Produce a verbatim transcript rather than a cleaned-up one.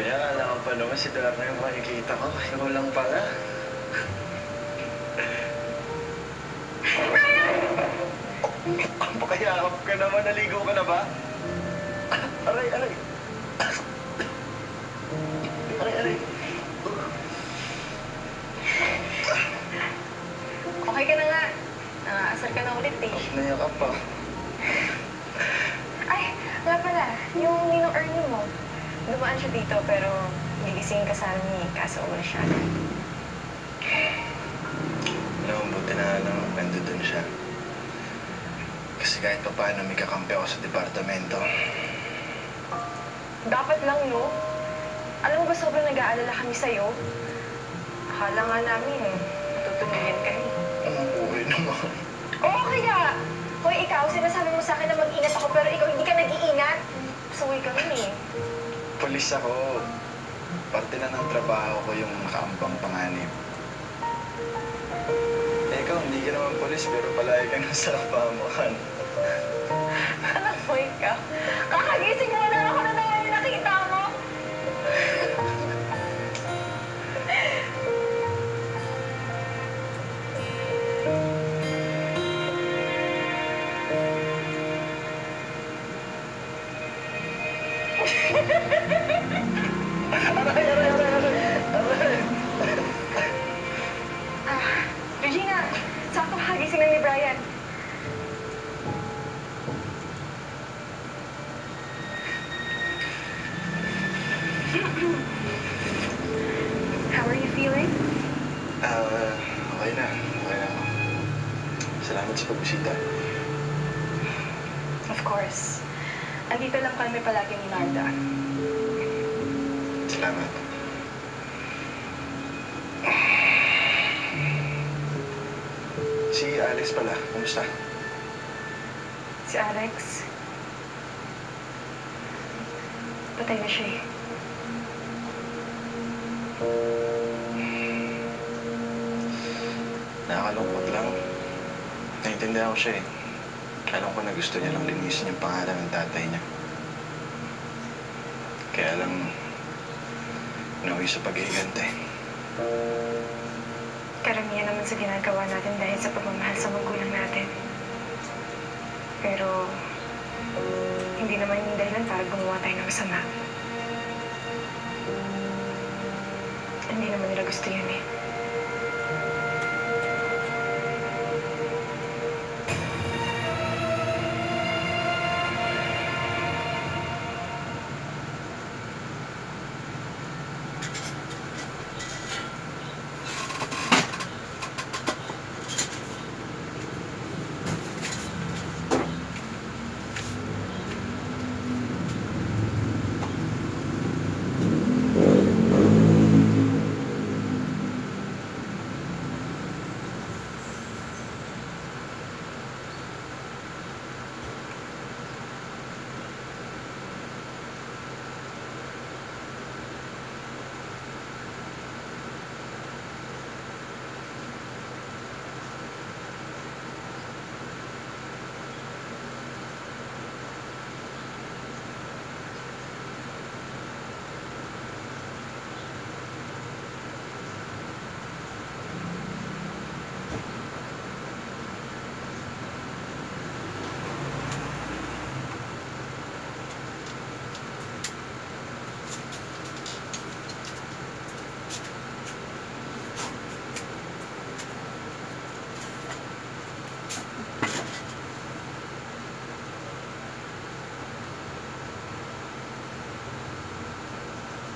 Kaya alam pa naman si Darna yung makikita ko. Yung walang pala. Kaya ka naman, naligo ka na ba? Aray, aray. Aray, aray. Okay ka na nga. Nakaasar ka na ulit eh. Nayakap pa. Ay, wala pala. Yung ninong Ernie mo. Dumaan siya dito pero gigising ka sana ni kaso ulan siya. Alam mo, buti na lang magpendo doon siya. Kasi kahit pa paano may kakampi ako sa departamento. Dapat lang, no? Alam mo ba sobrang nag-aalala kami sa'yo? Akala nga namin, tutulungin ka eh. Ang buhay naman. Oo, kaya! Hoy, ikaw, sinasabi mo sa'kin na mag-ingat ako pero ikaw hindi ka nag-iingat. Suwi ka nun eh. Pulis ako. Parte na ng trabaho ko yung nakaambang panganib. Ikaw, hindi ka naman pulis pero palagi ka na sa pamakan. Alam mo ikaw, kakagising mo na ako na naman yung nakita mo. Aray, aray, aray, aray, aray. Ah, Regina, sakto kagising na ni Brian. How are you feeling? Ah, okay na. Okay na ako. Salamat sa pagbisita. Of course. Andito lang kami palagi ni Marta. Salamat. Si Alex pala, kumusta? Si Alex? Patay na siya eh. Nakakalungkot lang. Naintindihan ko siya eh. Alam ko na gusto niya lang linisin yung pangalan ng tatay niya. Kaya lang, nauwi sa paghihigante. Karamihan naman sa ginagawa natin dahil sa pagmamahal sa magulang natin. Pero, hindi naman yung dahilan para gumawa tayo ng masama. Hindi naman nila gusto yun eh.